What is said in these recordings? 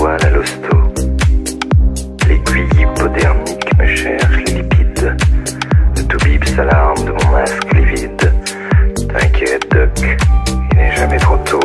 poils à l'hosto. L'aiguille hypodermique me cherche les lipides. Le toubib s'alarme de mon masque livide. T'inquiète, Doc, il n'est jamais trop tôt.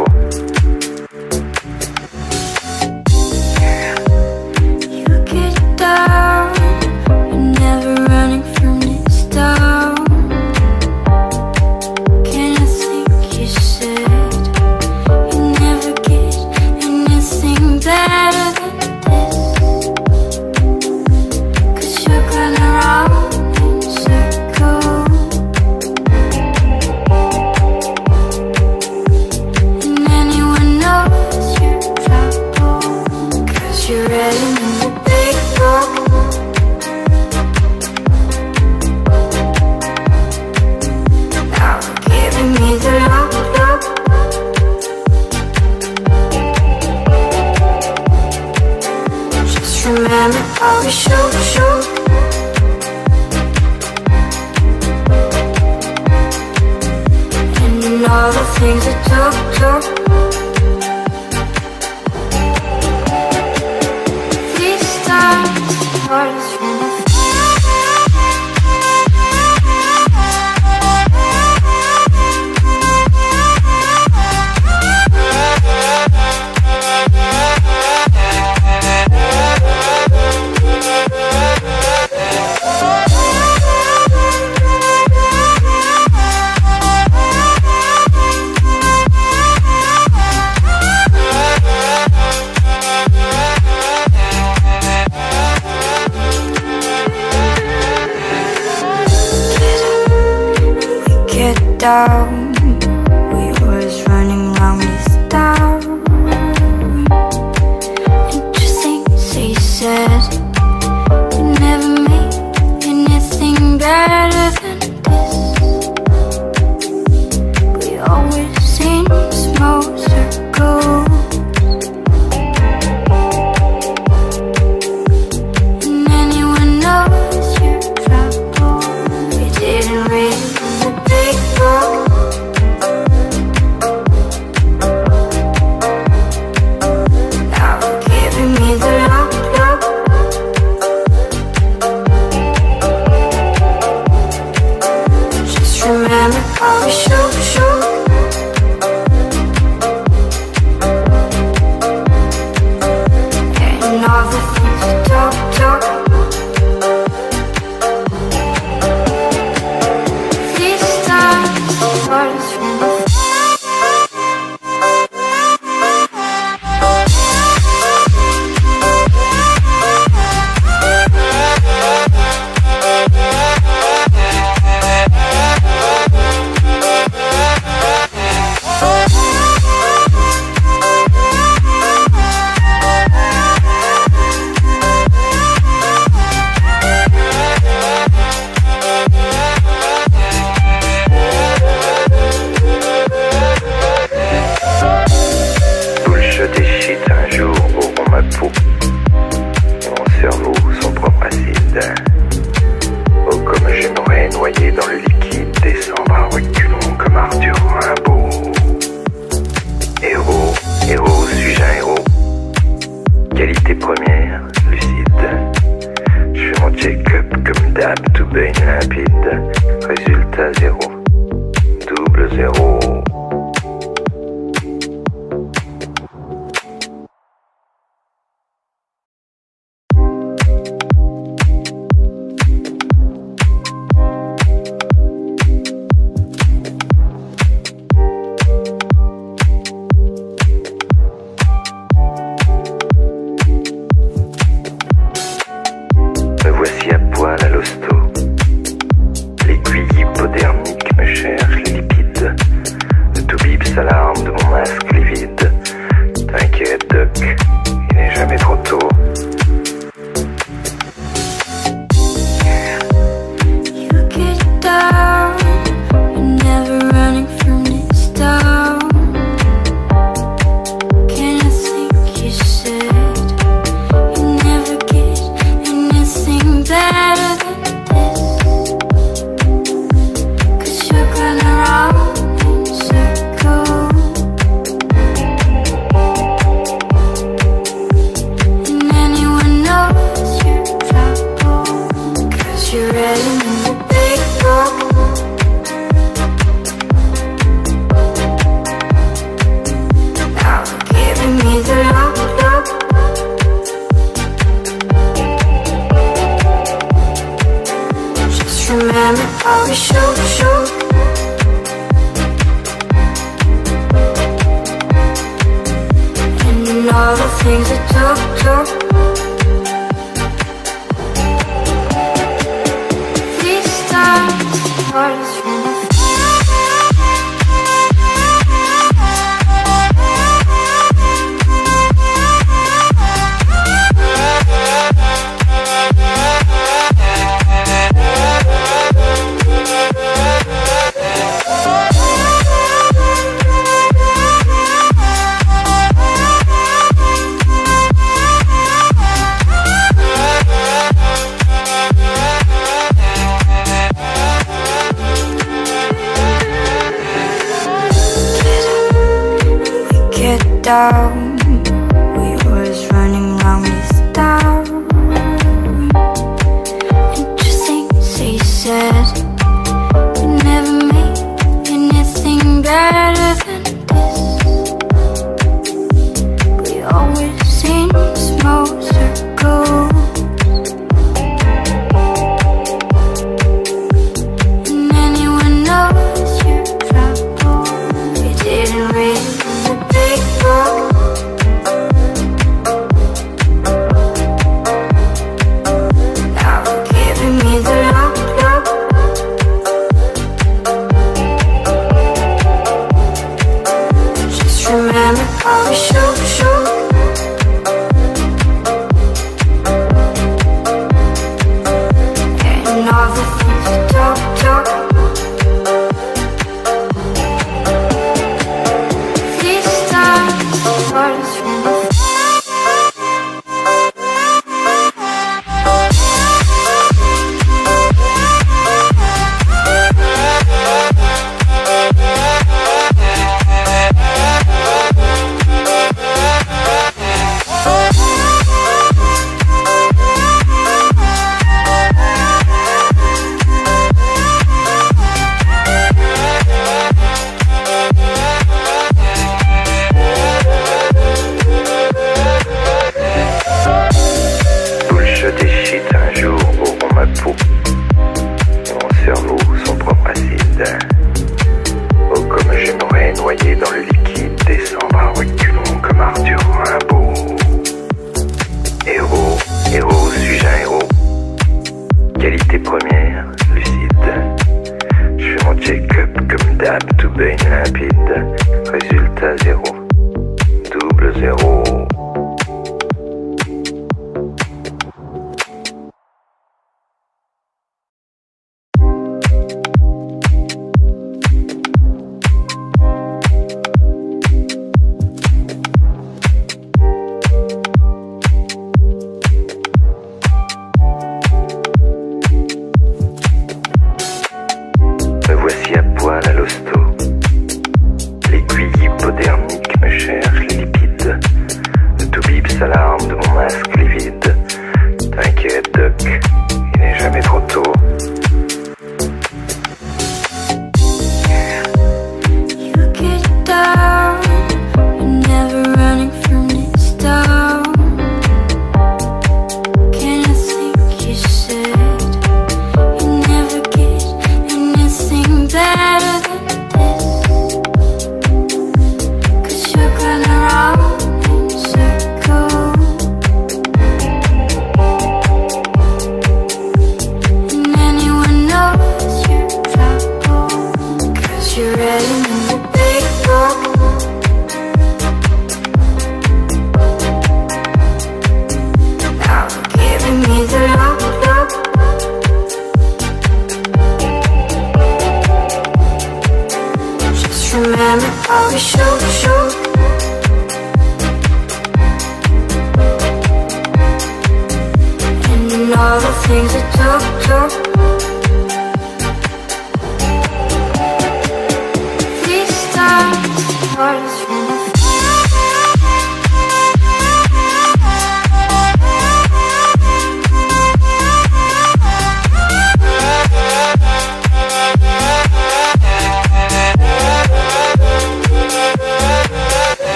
L'aiguille hypodermique me cherche les lipides.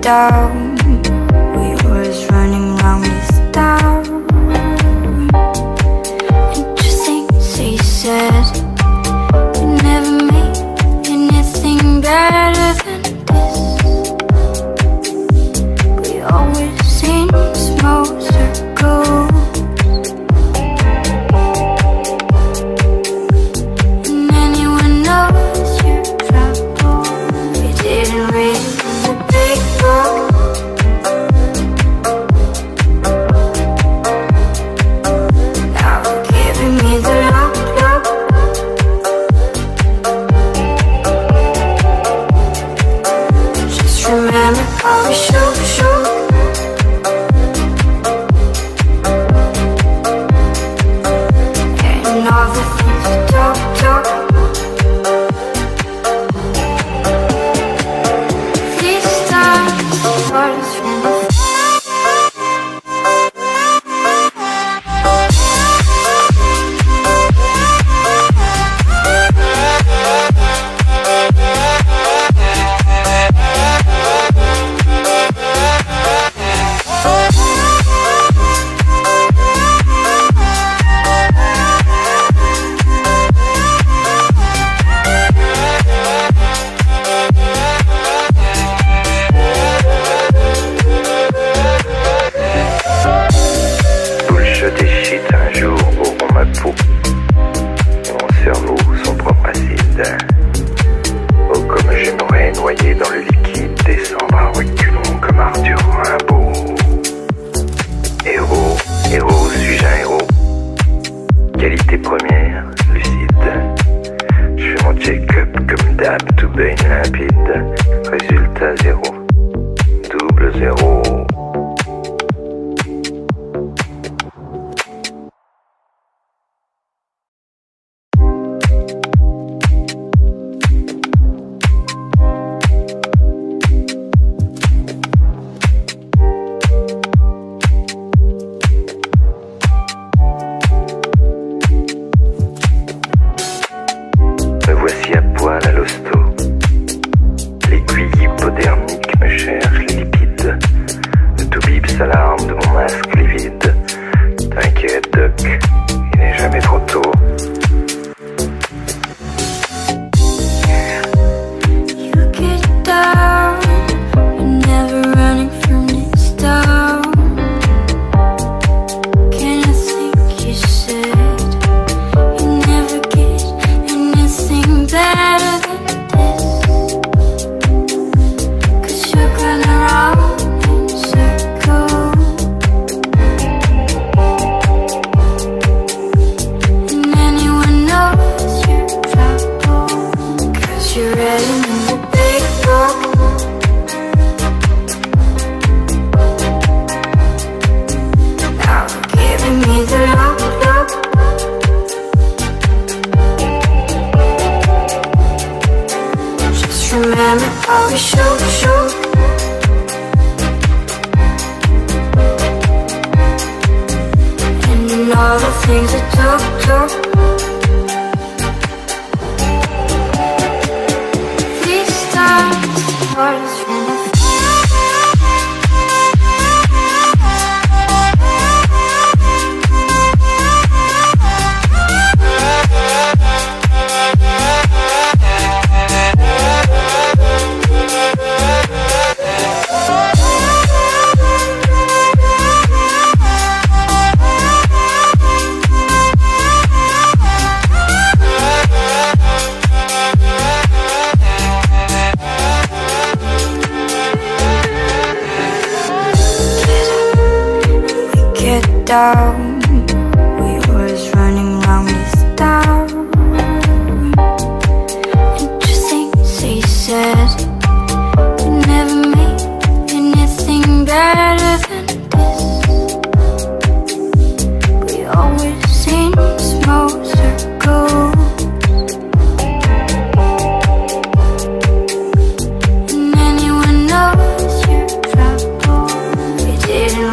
down. We always running round this town. Interesting, she said, you never made anything better than this. We always seem small circles. Didn't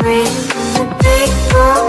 read the big book.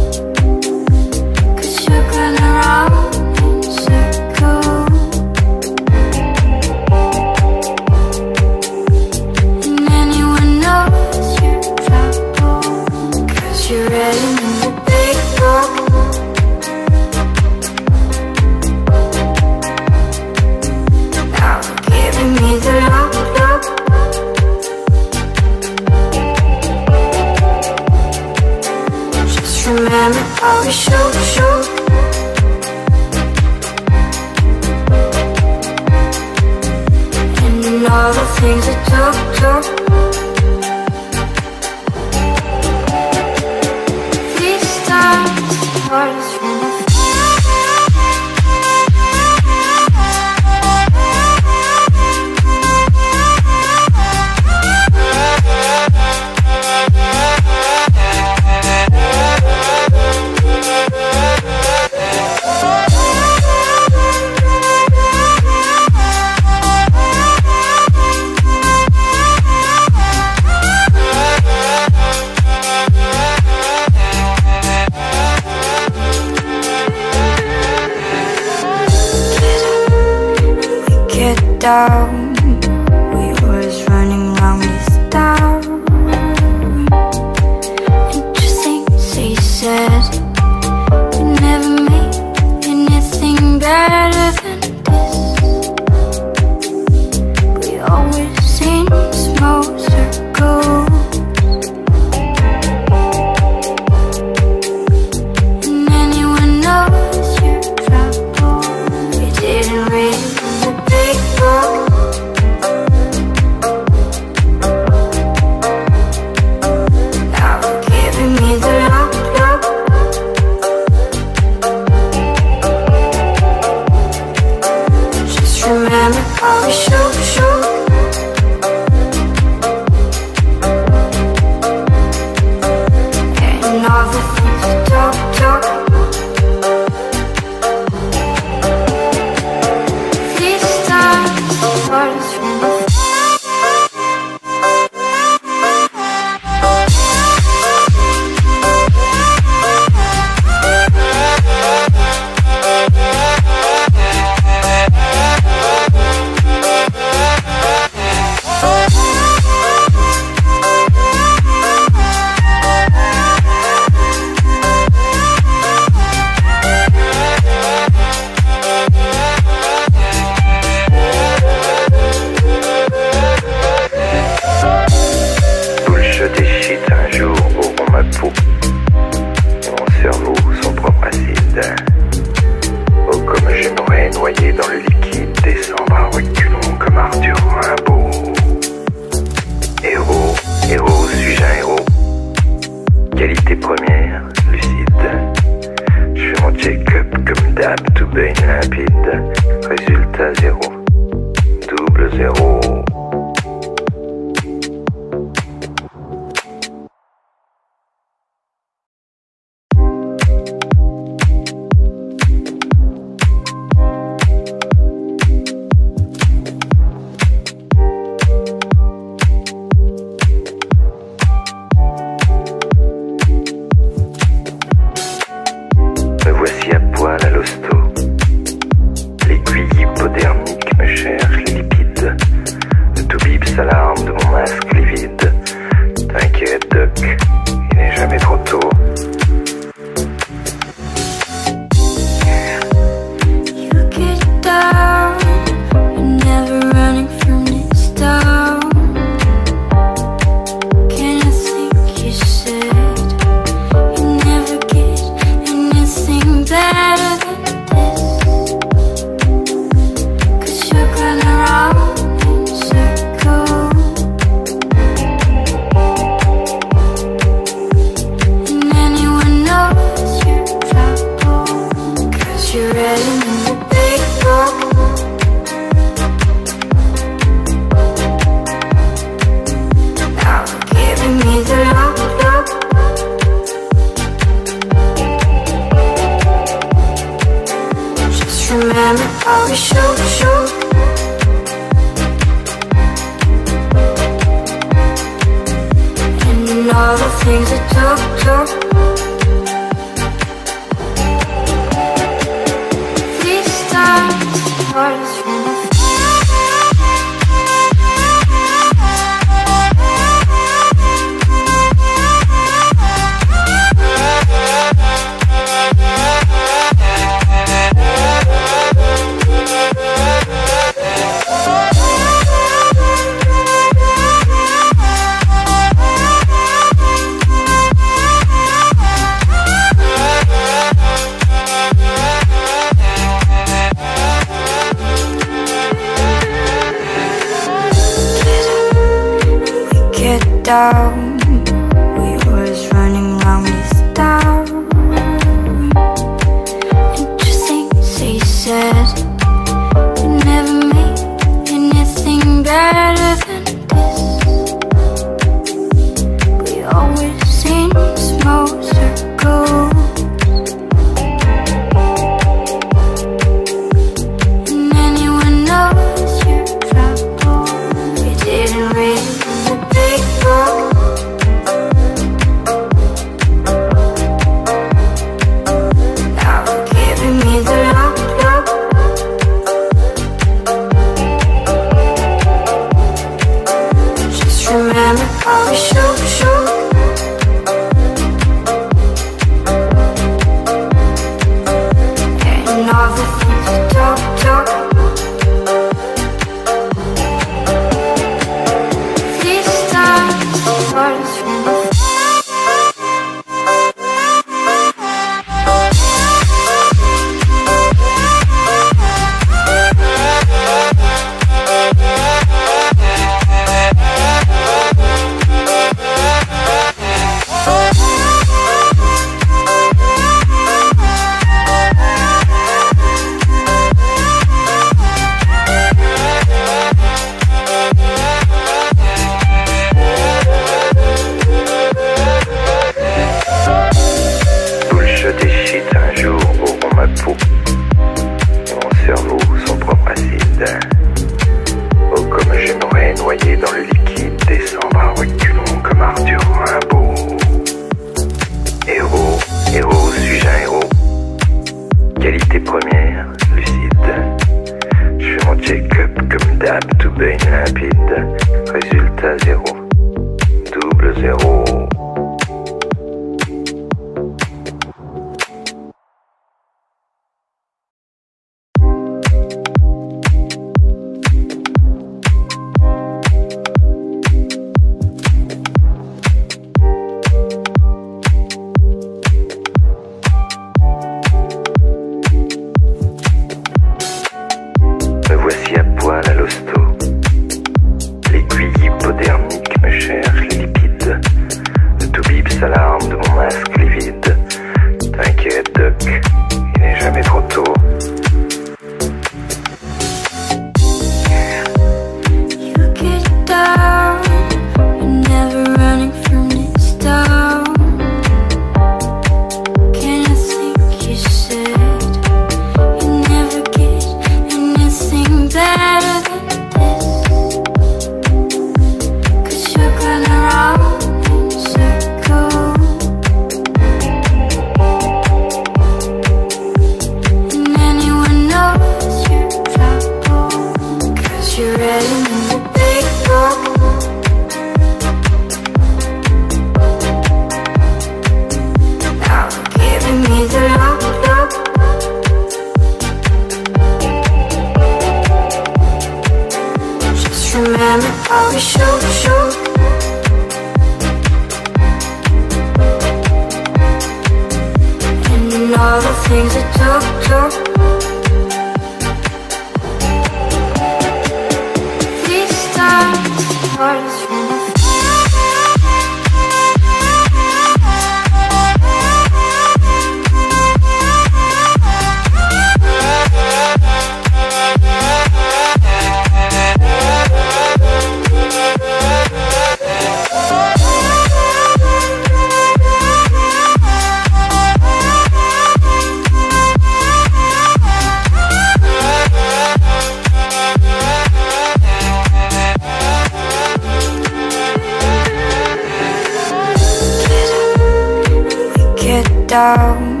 down.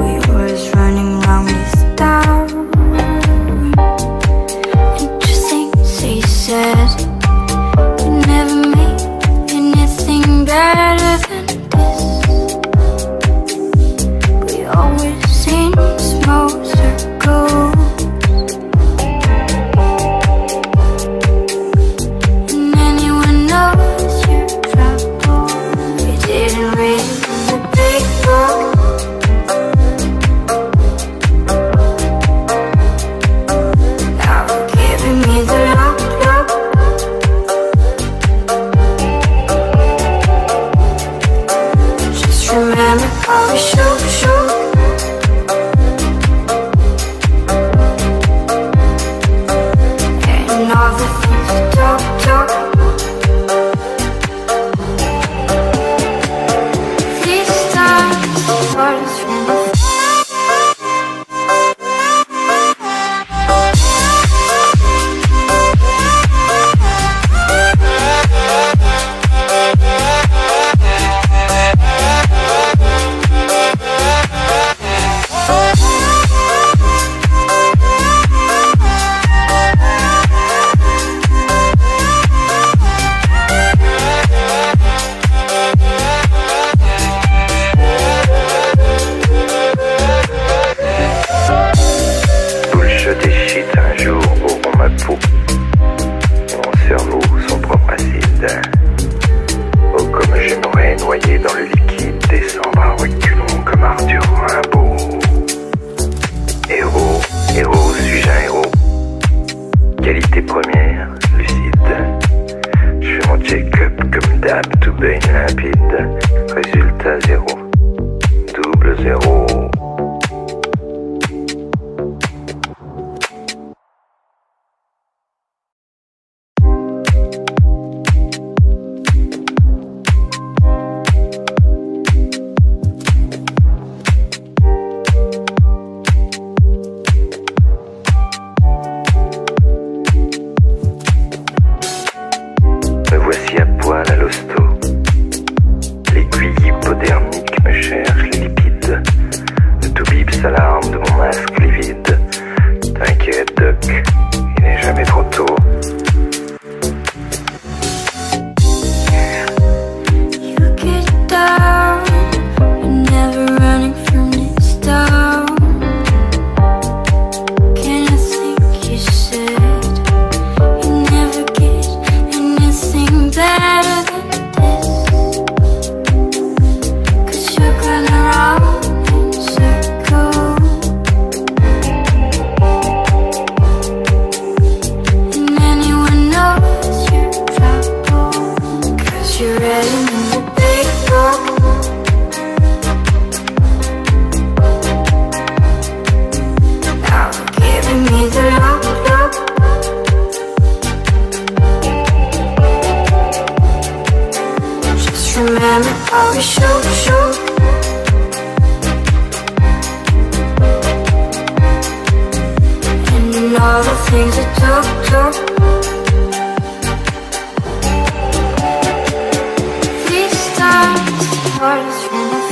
We always running round this town. Interesting, so you said you never made anything better than this. We always seem small circles. And anyone knows your trouble. We didn't read the big book. Now you're giving me the look, look. Just remember how we shook, shook. And all the things we talk, talk. This time, what is wrong?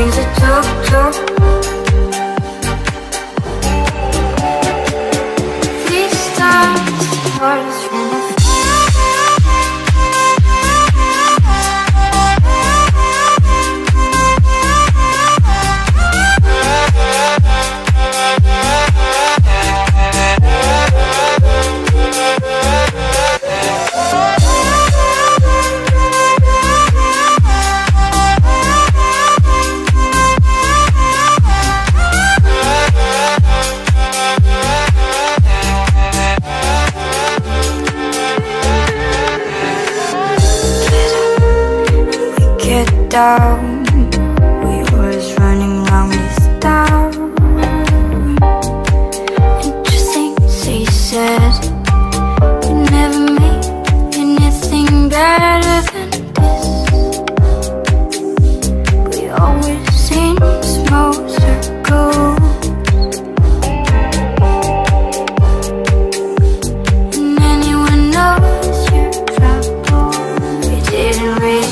brings a jump. Down, we always running round this town. Interesting, so you said you never made anything better than this. We always seem small circles, and anyone knows your trouble. We didn't really.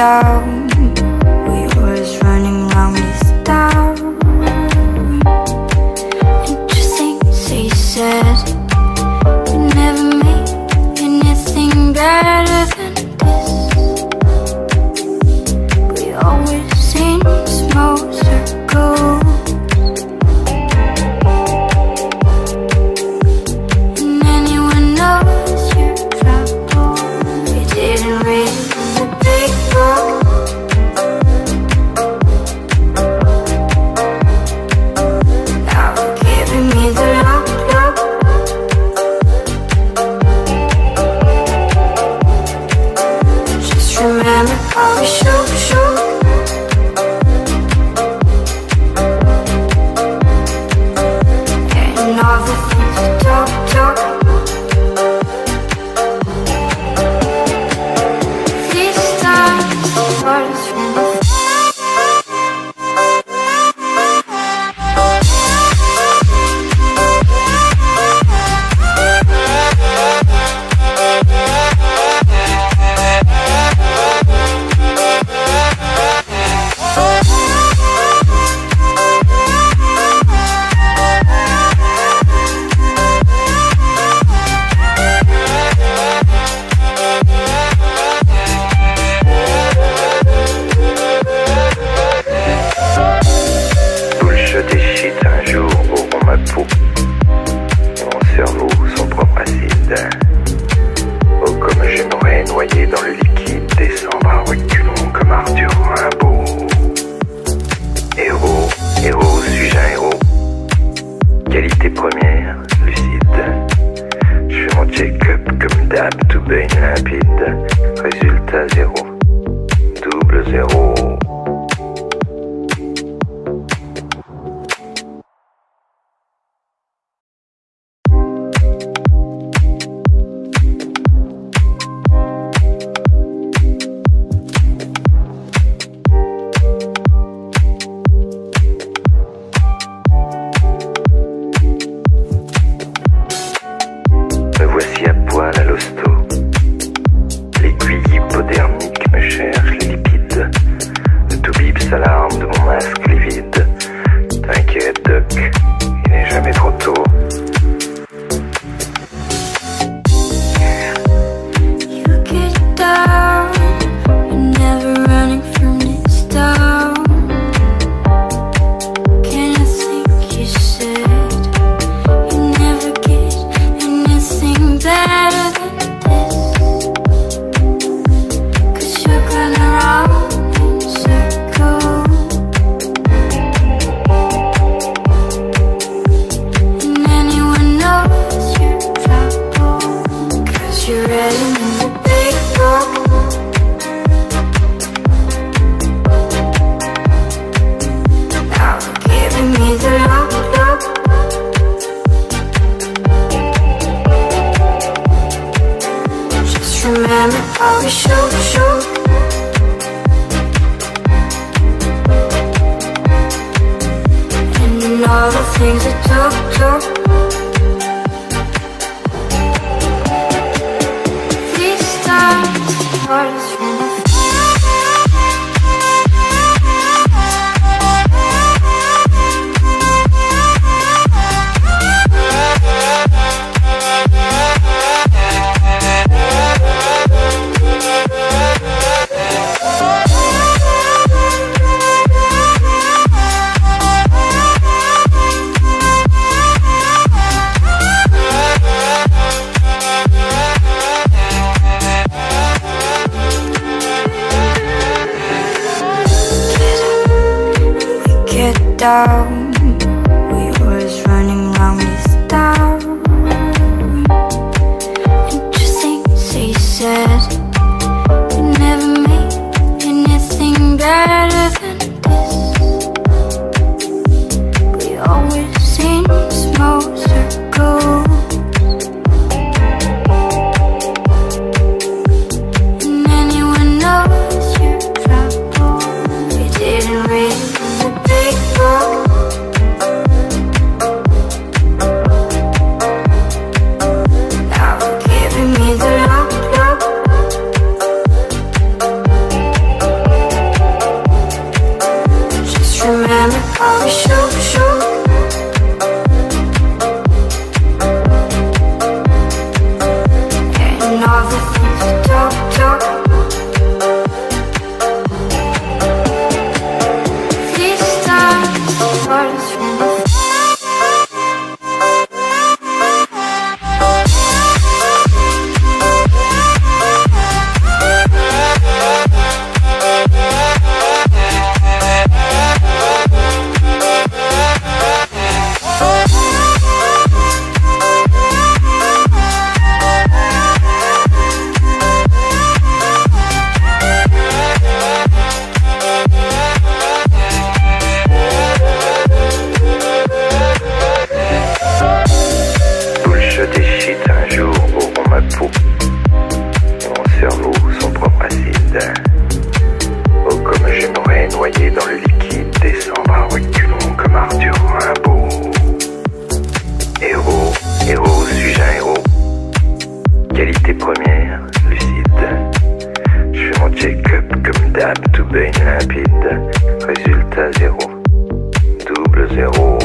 down. We always running round this town. Interesting, she said, we never made anything better than this. We always in small circles. faux. Et mon cerveau, son propre acide. Oh, comme j'aimerais noyer dans le liquide, descendre à reculons comme Arthur Rimbaud. Héros, héros, suis-je un héros? Qualité première, lucide. Je fais mon check-up comme d'hab, tout baigne limpide. Résultat zéro, double zéro.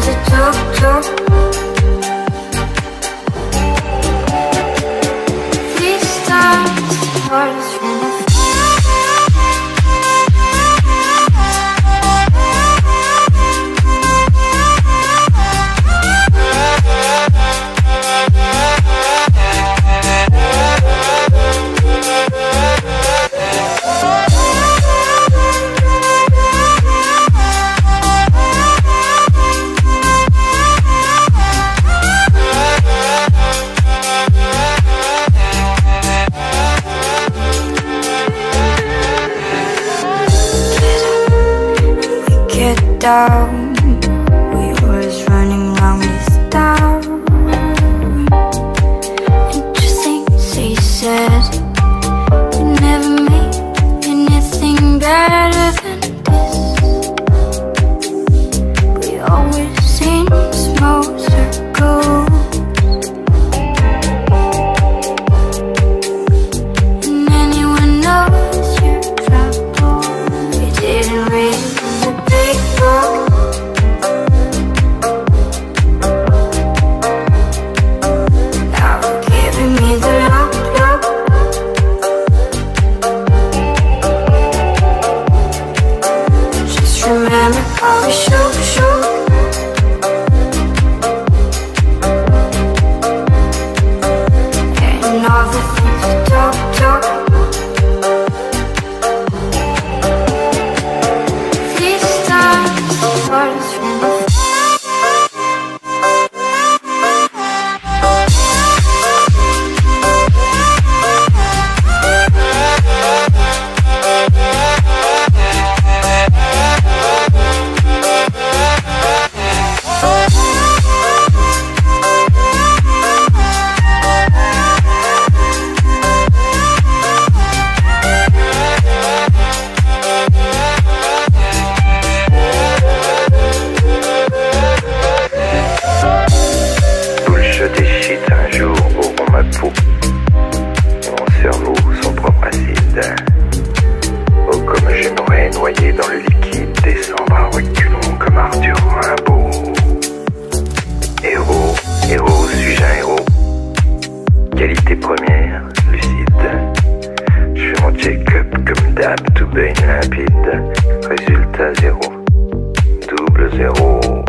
things it took. Three stars, hearts from down. We always running round this town. Interesting, she said, you never made anything better than this. We always seem small circles, and anyone knows your trouble. We didn't really rapide, résultat 0, double 0.